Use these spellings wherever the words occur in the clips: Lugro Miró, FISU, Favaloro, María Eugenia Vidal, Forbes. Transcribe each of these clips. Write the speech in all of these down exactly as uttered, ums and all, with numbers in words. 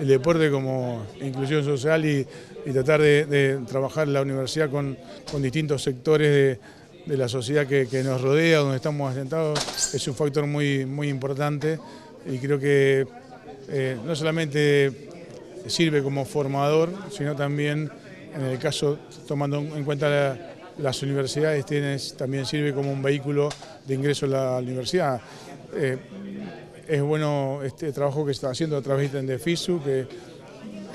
el deporte como inclusión social y, y tratar de, de trabajar la universidad con, con distintos sectores de, de la sociedad que, que nos rodea, donde estamos asentados, es un factor muy, muy importante y creo que eh, no solamente sirve como formador, sino también en el caso, tomando en cuenta la, las universidades, tienes, también sirve como un vehículo de ingreso a la universidad. Eh, Es bueno este trabajo que está haciendo a través de FISU, que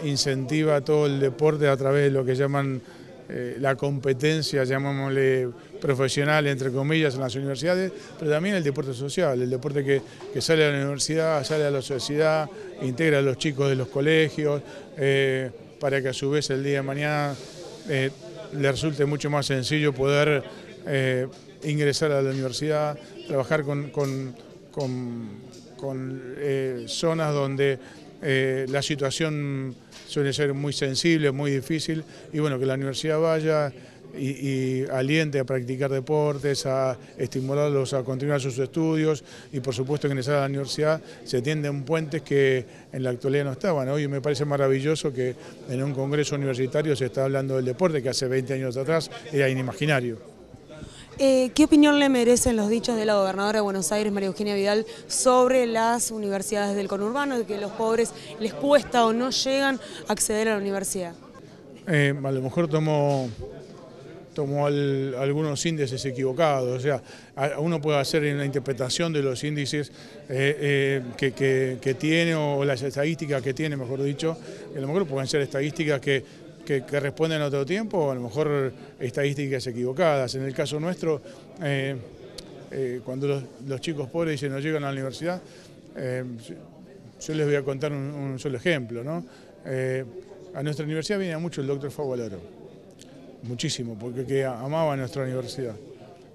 incentiva todo el deporte a través de lo que llaman eh, la competencia, llamémosle profesional, entre comillas, en las universidades, pero también el deporte social, el deporte que, que sale a la universidad, sale a la sociedad, integra a los chicos de los colegios, eh, para que a su vez el día de mañana eh, les resulte mucho más sencillo poder eh, ingresar a la universidad, trabajar con... con, con con eh, zonas donde eh, la situación suele ser muy sensible, muy difícil, y bueno, que la universidad vaya y, y aliente a practicar deportes, a estimularlos a continuar sus estudios, y por supuesto ingresar a la universidad se tienden puentes que en la actualidad no estaban. Hoy me parece maravilloso que en un congreso universitario se está hablando del deporte, que hace veinte años atrás era inimaginario. Eh, ¿Qué opinión le merecen los dichos de la gobernadora de Buenos Aires, María Eugenia Vidal, sobre las universidades del conurbano, de que los pobres les cuesta o no llegan a acceder a la universidad? Eh, a lo mejor tomó, tomó al, algunos índices equivocados, o sea, a, uno puede hacer una interpretación de los índices eh, eh, que, que, que tiene, o las estadísticas que tiene, mejor dicho, a lo mejor pueden ser estadísticas que... Que, que responden a otro tiempo, o a lo mejor estadísticas equivocadas. En el caso nuestro, eh, eh, cuando los, los chicos pobres dicen no llegan a la universidad, eh, yo les voy a contar un, un solo ejemplo, ¿no? Eh, a nuestra universidad viene mucho el doctor Favaloro, muchísimo, porque que amaba a nuestra universidad.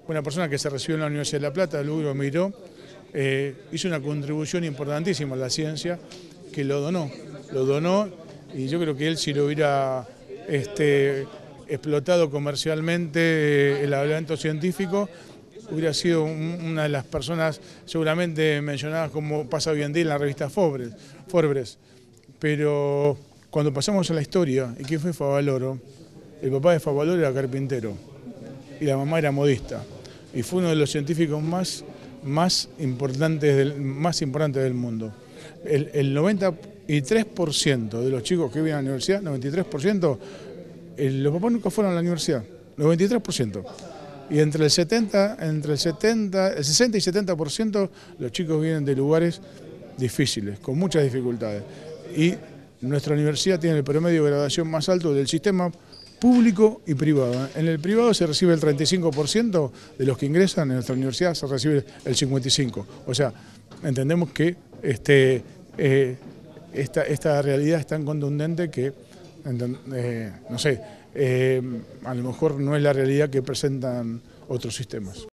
Una persona que se recibió en la Universidad de La Plata, Lugro Miró, eh, hizo una contribución importantísima a la ciencia, que lo donó, lo donó, y yo creo que él, si lo hubiera Este, explotado comercialmente el adelanto científico, hubiera sido un, una de las personas seguramente mencionadas, como pasa hoy en día en la revista Forbes, Forbes. Pero cuando pasamos a la historia, ¿y qué fue Favaloro? El papá de Favaloro era carpintero y la mamá era modista, y fue uno de los científicos más, más, importantes, del, más importantes del mundo. El, el noventa y tres por ciento de los chicos que viven a la universidad, noventa y tres por ciento, los papás nunca fueron a la universidad, noventa y tres por ciento. Y entre el setenta, entre el setenta, el sesenta y setenta por ciento los chicos vienen de lugares difíciles, con muchas dificultades. Y nuestra universidad tiene el promedio de graduación más alto del sistema público y privado. En el privado se recibe el treinta y cinco por ciento de los que ingresan, en nuestra universidad se recibe el cincuenta y cinco por ciento. O sea, entendemos que este, eh, esta, esta realidad es tan contundente que, eh, no sé, eh, a lo mejor no es la realidad que presentan otros sistemas.